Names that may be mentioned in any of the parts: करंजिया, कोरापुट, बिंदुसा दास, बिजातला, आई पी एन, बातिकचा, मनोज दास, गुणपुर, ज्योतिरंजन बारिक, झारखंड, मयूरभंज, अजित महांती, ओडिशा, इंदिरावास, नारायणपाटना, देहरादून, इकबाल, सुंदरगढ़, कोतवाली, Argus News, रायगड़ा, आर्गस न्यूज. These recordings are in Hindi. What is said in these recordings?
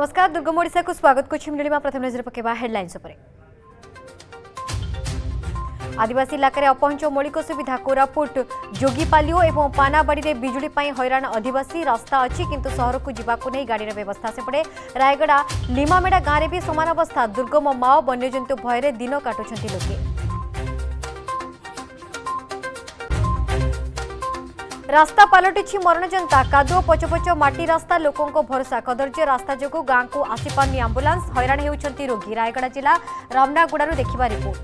नमस्कार दुर्गम ओडिशा को स्वागत कर प्रथम नजर पकेबा हेडलाइंस उपरे। आदिवासी इलाके अपहंच मौलिक सुविधा कोरापुट जोगीपालिओ एवं पानाबाड़ी बिजुली हैरान आदिवासी रास्ता अच्छी किंतु शहर को जीवाक नहीं गाड़ी व्यवस्था सेपटे रायगड़ा लिमामेड़ा गाँव में भी समान अवस्था दुर्गम माओ वन्यजंतु भय दिन काटुंट लोके। रास्ता पलटि मरण जनता कादुओ पचपच माटी रास्ता लोकों भरोसा कदर्य रास्ता जगू गांव को आसीपानी आंबुलांस हैरान होती रोगी रायगड़ा जिला रामनागुड़ू देखा रिपोर्ट।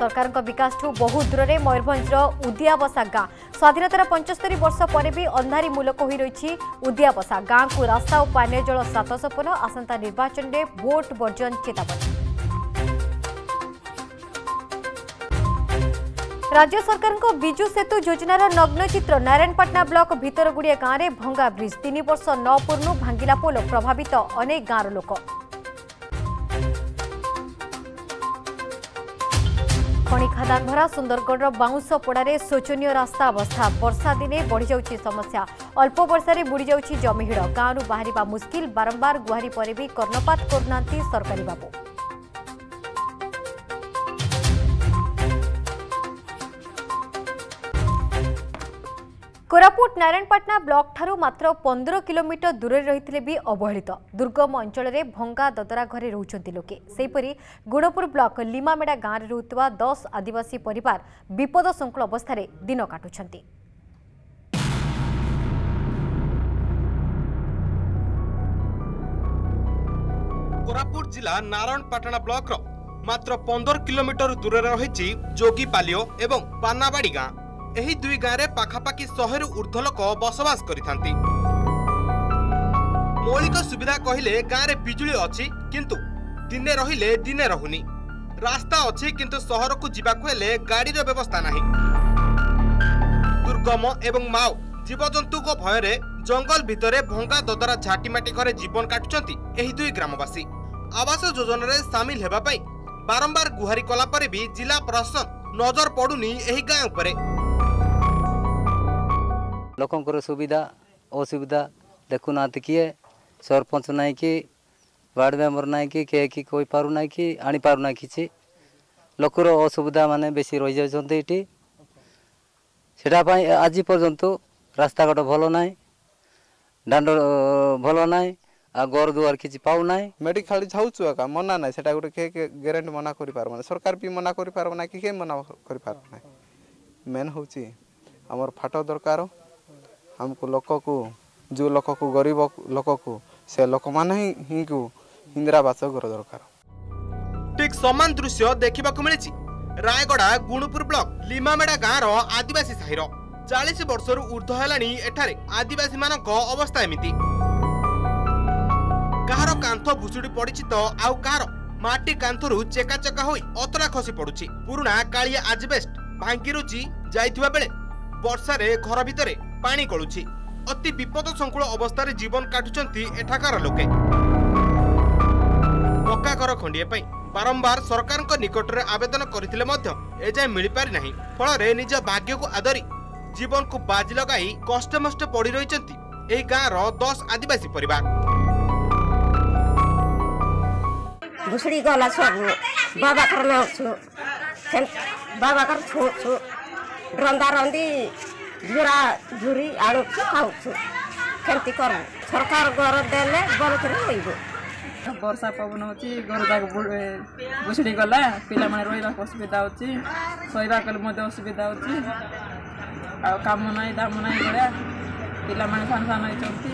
सरकार विकास ठू बहु दूर में मयूरभंज उदियाबसा गां स्वाधीनतार 75 वर्ष पर भी अंधारी मूलक हो रही उदियाबसा गांव को रास्ता और पानीय जल सात सपन आसंता निर्वाचन में वोट बर्जन चेतावनी। राज्य सरकार को विजु सेतु योजनार नग्न चित्र नारायणपाटना ब्लॉक भितरगुड़िया गाँव में भंगा ब्रिज 3 वर्ष न पूर्णु भांगिला पोल प्रभावित अनेक गाँव लोक। खणी खादान भरा सुंदरगढ़ बाउंसपड़े शोचनीय रास्ता अवस्था वर्षा दिने बढ़ी जाउछि समस्या अल्प वर्षा बुड़ी जाउछि जमिहिड़ गाँव बाहरिबा मुश्किल बारंबार गुहारी पर भी कर्णपात करनांती सरकारी बाबू। कोरापुट नारायणपाटना ब्लॉक ठारू मात्र 15 किलोमीटर दूर रही भी अवहेलित दुर्गम अंचल में भंगा ददरा घरे रोचंती लोके। सेपरी गुणपुर ब्लॉक लिमामेड़ा गाँव में रोतवा 10 आदिवासी परिवार विपद संकुल अवस्था दिन काटुछंती। कोरापुट जिला नारायणपाटना ब्लॉक रो मात्र 15 किलोमीटर दूर रही जोगीपालिओ एवं पानाबाड़ी गाँव। एही दुई गाँव में पाखापाखि 100 ऊर्ध्व लोक बसवास करिथांती। मौलिक सुविधा कहले गाँव में बिजुली अच्छी किंतु दिने रहिले दिने रहुनी रास्ता अच्छी किंतु शहर को जीवाकु हेले गाड़ी व्यवस्था नहीं। दुर्गम एवं माओ जीवजंतु को भय रे जंगल भितरे भंगा ददरा झाटीमाटी घरे जीवन काटुचंती एही दुई ग्रामवासी। आवास योजना रे शामिल हेबा पई बारंबार गुहारि कला पर भी जिला प्रशासन नजर पडुनी एही गाँव उपरे। लोकंर सुविधा असुविधा देखुना किए सरपंच ना कि वार्ड मेम्बर ना कि कही पारना कि आनी पारना किसी लोकर असुविधा माने बेसी रही जाती आज पर्यंत रास्ता घाट भल ना दांड भल ना आ घर दुआर किसी पाऊना मेडिकल जाऊँ मना ना से गोटे ग्यारंटी मना कर सरकार भी मना करना कि मना करना मेन हूँ आमर फाट दरकार हमको लोक को जो लोक को गरीब लोक को से लोक मान ही को इंदिरावास घर दरकार। ठीक समान दृश्य देखा मिली रायगड़ा गुणपुर ब्लॉक लिमामेड़ा गाँव रो आदिवासी साहिर 40 वर्ष ऊर्ध है एठारे आदिवासी मान अवस्था एमती कहार कांथ भुसुड़ी पड़ी तो आउ कहार माटी कांथरू चेकाचेका हो अतला खसी पड़ुची पुराणा कालिया आजबेस्ट भांगी रुचि जाइथिबा बेले वर्षारे घर भितरे पानी गलुछि अति विपद संकुल अवस्था जीवन काटुचंती एठाकार लोके। पक्का घर खंडिए पई बारंबार सरकार को निकट रे आवेदन करथिले मध्य एजाय मिल पारि नाही फल निज भाग्य को आदरी जीवन को बाजी लगाई कष्टमष्ट पड़ी रहिचंती एही गाँव रो 10 आदिवासी परिवार। भुसड़ी गला सब बाबा करना छु बाबा कर छु छु रंदा रंदी झुरा झुरी आलू खाऊ खेती कर सरकार घर देले बल कर वर्षा पवन होची घर जाक बुसड़ी गला पिला माने रोईला असुविधा होची सोईबा कल मते असुविधा होची आ काम नाही दाम नाही गड्या पिला माने सान सान होई चलती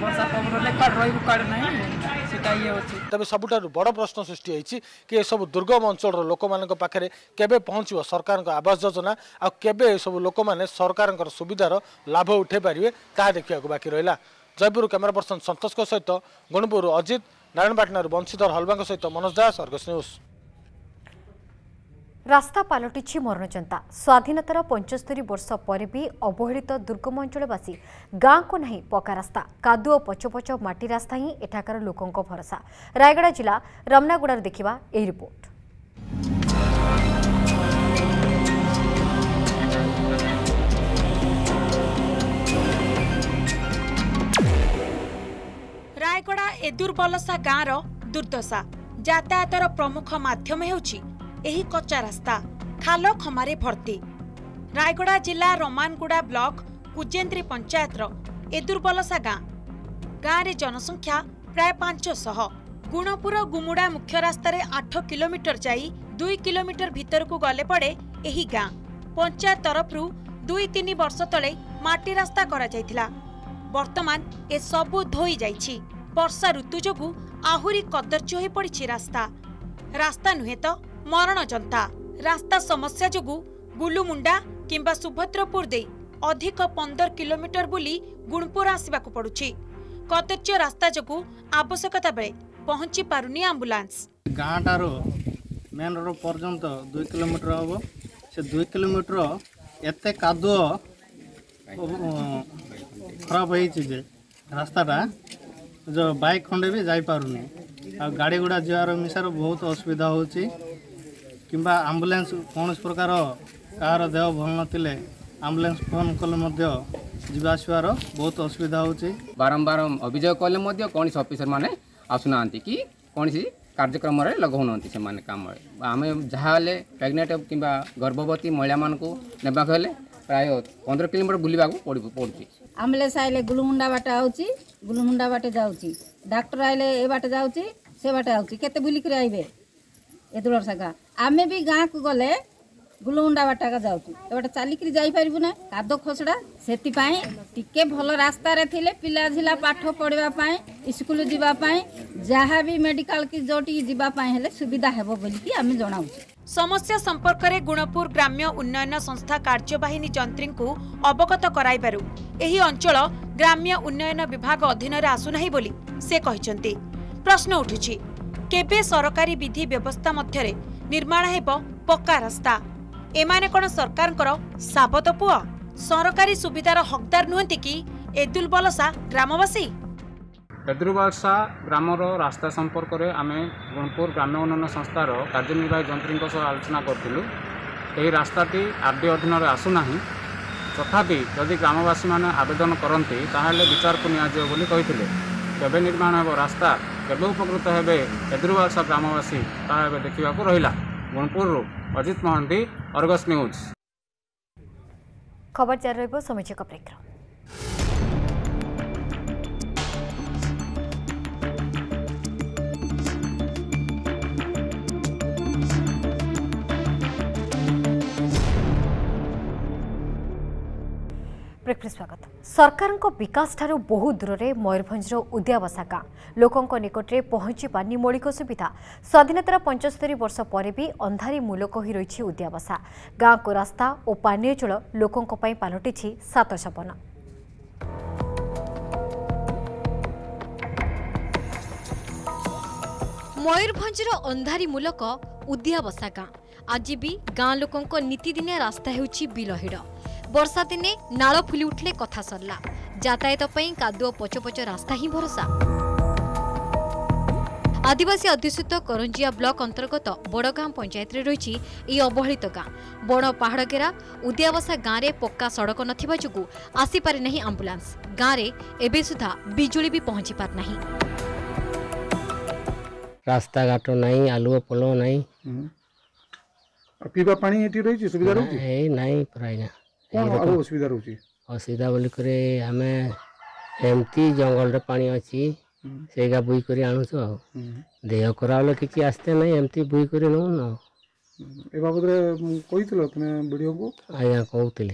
वर्षा पवन ले कड रोई कड नाही सेटा ये होची तबे सबटा बड़ प्रश्न सृष्टि होईची कि ए सब दुर्गम अंचल रो लोक मानन को पाखरे केबे पहुँचो सरकार का आवास योजना आ केबे सब लोक माने सरकार कर सुविधार लाभ उठे पारिवे ता देखिया को बाकी रहला। जयपुर कैमरा पर्सन संतोष को सहित गुणपुर अजित नारायणपाटन बंशीधर हलवा सहित मनोज दास आर्गस न्यूज। रास्ता पलटि मरण जनता स्वाधीनतार 75 वर्ष पर भी अवहेलित दुर्गम अंचलवासी गाँव को नहीं पक्का रास्ता कादुओ पचपच माटी रास्ता ही एठाकार लोकों भरोसा। रायगड़ा जिला रमनागुड़ा देखिबा एही रिपोर्ट। ए दुर्बलसा गाँव रुर्दशा जातायातर प्रमुख माध्यम होउछि कच्चा रास्ता खाल खमारे भर्ती। रायगड़ा जिला रमानगुड़ा ब्लॉक कुजेन्द्री पंचायतर ए दुर्बलसा गाँव रे जनसंख्या प्राय 500। गुणपुर गुमुड़ा मुख्य रास्तार 8 किलोमीटर जाई 2 किलोमीटर भीतर को गले पड़े यही गाँव। पंचायत तरफ 2-3 वर्ष तले माटी रास्ता करा जायथिला। वर्तमान ए सबु धोई जायछि। वर्षा ऋतु जोगु आहुरी कदर्च होई पड़िछि रास्ता। रास्ता नुहे तो मरण जंता। रास्ता समस्या जोगु गुलुमुंडा किंबा सुभद्रपुर दे अधिक 15 किलोमीटर बुली गुणपुर आसिबाकु पड़ुछि। कदर्च रास्ता जोगु आवश्यकता बेले पहुंची पारुनी एम्बुलेंस। गाँटारो मेन रोड पर्यंत 2 किलोमीटर होबो। से 2 किलोमीटर एत कादुओ खराब हो रास्ताटा जो बाइक खंडे भी जापारूनी आ गाड़ी गुड़ा जीवार मिसार बहुत असुविधा होची। किंबा एम्बुलेंस कौन प्रकार कार देह भल न एम्बुलेंस फोन कले जावासर बहुत असुविधा होची। बारंबार अभियोग कले कौन अफिसर मैंने आसुना कि कौन कार्यक्रम लगौ ना से कम आम जहाँ प्रेगनेंट कि गर्भवती महिला मानू नेबाक प्राय 15 किलोमीटर बुलवा पड़ी। एम्बुलेंस आइले गुलुमुंडा बाट आउची, गुलुमुंडा बाटे जाऊँगी। डाक्टर आइले ए बाटे जाऊँगी से बाटे आउची। केते बुलिक आइबे ए दुर्दशा गाँ। आमे भी गाँ को गले गुलुमुंडा बाटा जाऊँ ए बाटे चलिक जापरबूना कादो खसड़ा। से टिके भल रास्तार थे पिला झिला पाठ पढ़ापी स्कूल जावाई जहाँ भी मेडिकल की जोटी जावाई सुविधा हेब बोलिकी आम जनाऊँ। समस्या संपर्क में गुणपुर ग्राम्य उन्नयन संस्था कार्यवाहिनी जंत्री को अवगत कराइबारु एही अंचल ग्राम्य उन्नयन विभाग अधीन रे आसुनाही बोली से कहिसंती। प्रश्न उठुछि केबे सरकारी विधि व्यवस्था मध्यरे निर्माण हेबो पक्का रास्ता। एमाने कोन सरकारकर साबत पुआ सरकारी सुविधार हकदार नुहंती कि एदुलबलसा ग्रामवासी। एदुलबलसा ग्रामर रास्ता संपर्क में आम गुणपुर ग्राम्य उन्नयन संस्थार कार्यनिर्वाही जंत्री सह आलोचना करूँ। यही रास्ताटी आरडी अधीन आसूना तथापि जदि ग्रामवासी मैंने आवेदन करती विचार को निले केवे निर्माण हो रास्ता केवे उपकृत हे एदुलबलसा ग्रामवासी ताबे देखा रहा। गुणपुर अजित महांती, Argus news. खबर जारी रहिबो समीक्षक प्रेक्षक। स्वागत। सरकारको विकास ठारू बहु दूर मयूरभंजर उद्यावसा गाँ लोकों निकटने पहुंचा मौलिक सुविधा। स्वाधीनतार 75 वर्ष पर भी अंधारी मूलक हो रही उद्यावसा गाँ को रास्ता और पानी जल लोकों पलटि सात सपन। मयूरभंजर अंधारी मूलक उद्यावसा गाँ आज भी गाँ लोकों नीतिदिनिया रास्ता हेउछि बिलहिड़। वर्षा दिने नाल फुली उठले कथा सरला। यातायात पर कादुओ पचपच रास्ता ही भरोसा। आदिवासी अध्युषित करंजिया ब्लॉक अंतर्गत बड़गां पंचायत रे रही ये अवहेलित गाँ। बड़ पहाड़ घेरा उदियावसा गाँव में पक्का सड़क नथिबा जुगु आसीपारे नहीं एम्बुलेंस। गाँव में एबे सुधा बिजुली भी पहुँची पार नहीं। रास्ता घाट नहीं, आलुओ पलो नहीं, पीवा पानी एठी रही सुविधा रही नहीं। प्रायना असुविधा रोचे असुविधा बोल कर आम एमती जंगल पानी अच्छी से बुई कर आणुचु आ देह खरा बोले कि आसते ना एमती बुई कर नौना। ए बाबद कही वीडियो को आज्ञा कहते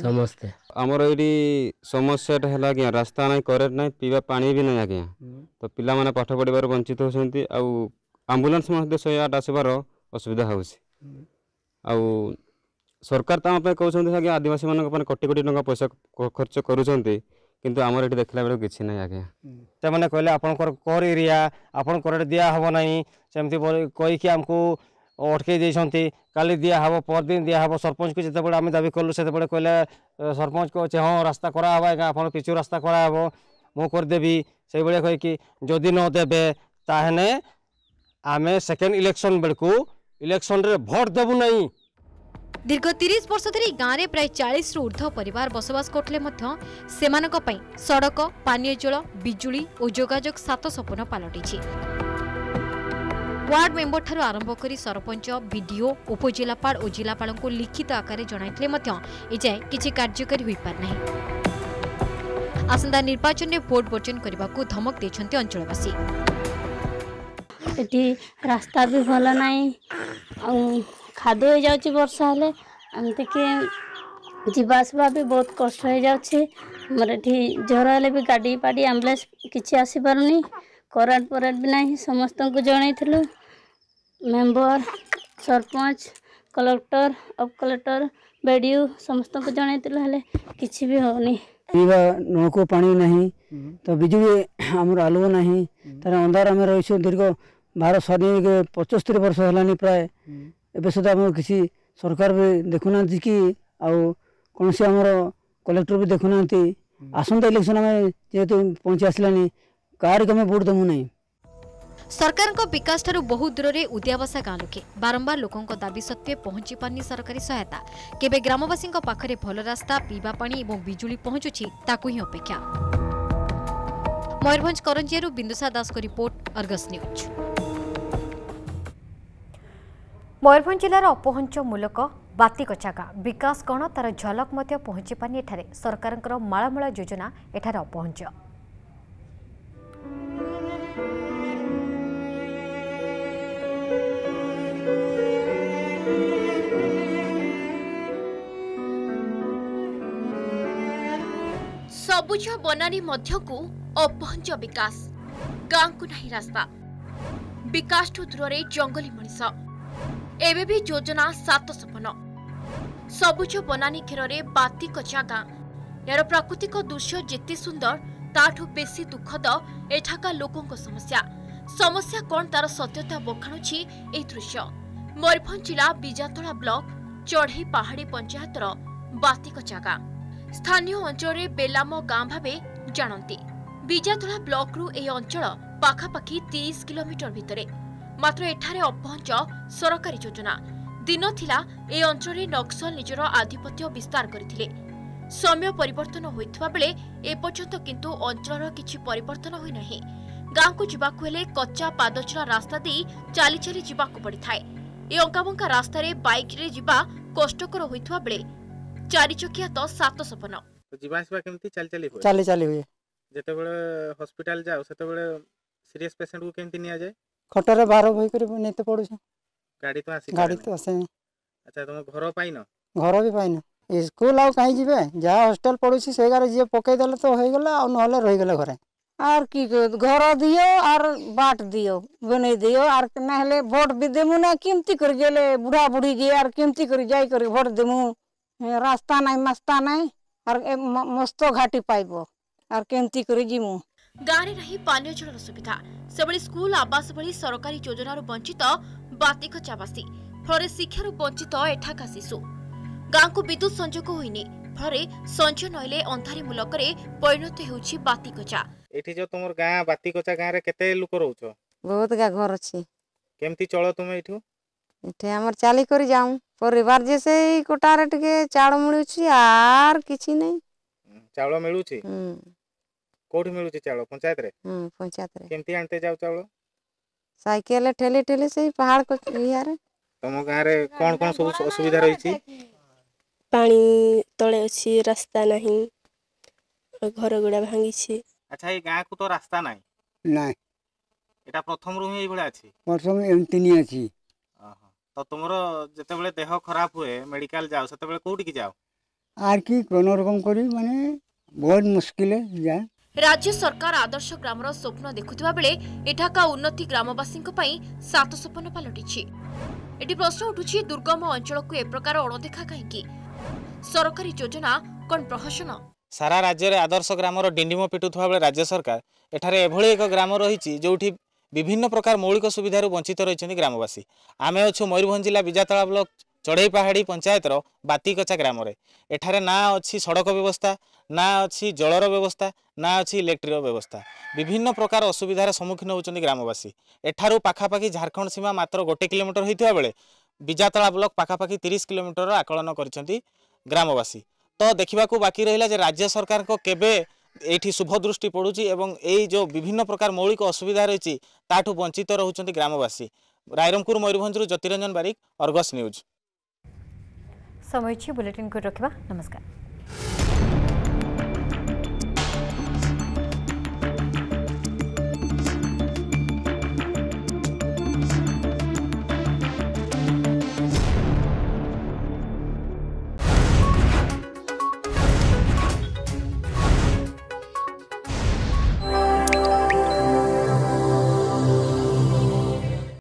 समस्ते आमर ये समस्याटा है रास्ता ना करेन्ट ना पीवा पानी भी ना आज्ञा। तो पिला माने पाठ पढ़व वंचित होती आम्बुलान्स मध्य 108 आसबार असुविधा हो। सरकार तो आम कहते हैं आदिवासी मानी कोटी कोटी टका पैसा खर्च करुँचे किंतु आमर ये देखला बेल कि ना आज्ञा। से मैंने कहले आपंकर कर एरिया आपंकर दिया हम नहीं सेमती कहीकि आमको अटकई देते काली दिया हम परदिन दिया हम। सरपंच को जिते बड़े आम दाबी कलु से कहले सरपंच को हाँ रास्ता कराब आज्ञा आप पिछु रास्ता कराब मु करदेवी से भाया कहीकि जदि नदेवे ताहले आम सेकेंड इलेक्शन बेलू इलेक्शन भोट देवु नहीं। दीर्घ 30 वर्ष धरी गाँव में प्राय 40 रु ऊर्ध्व परिवार बसवास करते सड़क पानी जल बिजुली और जोगाजोग सात सपन पलटि। वार्ड मेंबर ठारू आरंभ कर सरपंच विडीओ उपजिलापाल और जिलापाल को लिखित आकार जणाइथिले मध्य एजाए किछि कार्यकारी होई पार नाही। आसंदा निर्वाचन में भोट बर्जन करने को धमक देछन्ति अंचलवासी। एटी रास्ता भी भल नाही आ खाद हो जाउछि वर्षा हेले एमते कि जीवासवा भी बहुत कष्ट हो जाउछि। हमर एटी ज्वर हेले भी गाडी पाडी एम्बुलेंस किछि आसी पारुनी। करंट परंट भी नाही। समस्त को जणाइथिलु मेंबर सरपंच कलेक्टर अब कलेक्टर बीडीओ समस्त को जणाइथिलु हेले किछि भी होनी। पीवा नौको पानी नाही तो बिजुली हमर आलो नाही तर अंधार हम रहिसु दीर्घ 1275 वर्ष हलानी प्राय एबे सुद्धा हम किछि सरकार भी देखुना कि आउ कोनसी हमर कलेक्टर भी देखुना। आसंता इलेक्शन में जेतु पहुंची आसलानी सरकार को विकास ठारू बहुत दूर रे उदियावासा गाँव लोके बारंबार लोकों को दाबी सत्वे पहुंची पारनी सरकारी सहायता। केबे ग्रामवासी पाखरे भल रास्ता पीवा पानी और बिजुली पहुंचुछि ताकू ही अपेक्षा। मयूरभंज करंजियारू बिंदुसा दास को रिपोर्ट अर्गस न्यूज। मयूरभंज जिलार अपहंच मूलक बातिकचा गाँ विकास कण तार झलक मध्य पहुंची पारनी एठारे सरकारंकर माळामाळा योजना एठारे अपहंच। सबुज बनानी मध्यकू अपहंच विकास गाँव को नहीं रास्ता विकास ठू दूर जंगली मनीष एवं भी योजना सात सपन। सबुज बनानी घेर बातिकचा गाँव यार प्राकृतिक दृश्य जिते सुंदर ताठू बेसी दुखद एठाका लोकों को समस्या। समस्या कौन तार सत्यता बखाणुछि ए दृश्य। मयूरभंज जिला बिजातला ब्लक चढ़ई पहाड़ी पंचायत बातिकचा गाँ स्थानीय अंचल बेलाम गाँ भाव जानते। बिजातला ब्लक रु ए अंचल पाखापाखि 30 किलोमीटर भितरे मात्र एठारे अपहंच सरकारी योजना। दिन थिला ए अंचल नक्सल निजर आधिपत्य विस्तार करथिले। समय परिवर्तन होइथवा बेले एपर्यंत किंतु अंचलर किछि परिवर्तन होई नाही। गाँ को जिबाकु हेले कच्चा पादचला रास्ता देई चाली चाली जिबाकु पड़िथाए। ए अंकाबंका रास्तारे बाइक रे जिबा कष्टकर होइथवा बेले चारि चकिया तो सात सपन जीवासवा केमती चाली चाली होय। जेते बेले हॉस्पिटल जाओ सेते बेले सीरियस पेशेंट को केमती निया जाय खटरे बाहर होय कर नेते पड़ो छ गाड़ी तो आसे। अच्छा तुम घर पाइन घर भी पाइन स्कूल आ काई जिवे जा हॉस्टल पड़ो छी से गारे जे पके देले तो होय गेला आ नहले रहि गेला घरे आर की घर दियो आर बाट दियो बने दियो आर नहले वोट भी देमु ना केमती कर गेले बुढ़ा बुढ़ी के आर केमती कर जाय कर वोट देमु। रास्ता नहीं मस्ता नहीं और मस्त घाटी पाइब और केमती करी जीमु। गाँव में रही पानी जल सुविधा सबले स्कूल आवास भली सरकारी योजनार वंचित बातिकचावासी फल शिक्षार वंचित एठाका शिशु। गाँव को विद्युत संजोग होइनी फल संज नइले अंधारी मूलक परिणत होउछि बातिकचा। एठी जो तुमर गाँ बातिकचा गाँव रे केते लोक रहउछ बहुत गा घर अछि केमती चलो तुम एठू एठे हमर चाली करी जाऊ परिवार जैसे कोटारे टिके चाउल मिलुछि आर किछि नै चाउल मिलुछि कोठी मिलुछि चाउल पंचायत रे केमती आनते जाउ चाउल साइकिल ठेले से पहाड़ को यार। तुम गां रे कोन सब असुविधा रही छि पानी तळे अछि रास्ता नाही घर गुडा भांगी छि। अच्छा ए गां को तो रास्ता नाही एटा प्रथम रु हे इबडा अछि प्रथम एमती नि अछि तो तुमरो जते बेले देह खराब हुए मेडिकल जाओ सेते बेले कोठी की जाओ आर की कोनो रकम करी माने बहुत मुश्किल है जा। राज्य सरकार आदर्श ग्राम रो स्वप्न देखुथवा बेले एठाका उन्नति ग्रामवासी को पई सात सपन पलटिछि। एटी प्रश्न उठुछि दुर्गम अंचल को ए प्रकार अणदेखा काहे की सरकारी योजना कोन प्रहसन। सारा राज्य रे आदर्श ग्राम रो डिंडिमो पिटुथवा बेले राज्य सरकार एठारे एभळे एक ग्राम रहिछि जोठी विभिन्न प्रकार मौलिक सुविधार वंचित रही ग्रामवासी। आमे अच्छु मयूरभंज जिला बिजातला ब्लॉक चढ़ई पहाड़ी पंचायतर बातिकचा ग्राम रे एठारे ना अच्छी सड़क व्यवस्था ना अच्छी जलर व्यवस्था ना अच्छी इलेक्ट्रिक व्यवस्था विभिन्न प्रकार असुविधार सम्मुखीन होती ग्रामवासी। एठारू पाखापाखि झारखंड सीमा मात्र 1 किलोमीटर होता बेले बिजातला ब्लॉक पाखापाखी 30 किलोमीटर आकलन कर ग्रामवासी। तो देखा बाकी रहा जे राज्य सरकार को केबे एठी शुभ दृष्टि पड़ुची एवं एई जो विभिन्न प्रकार मौलिक असुविधा रही ताठू वंचित रहउचंती ग्रामवासी। रायरमपुर मयूरभंजरू ज्योतिरंजन बारिक, अर्गस न्यूज। समय बुलेटिन को रखा। नमस्कार।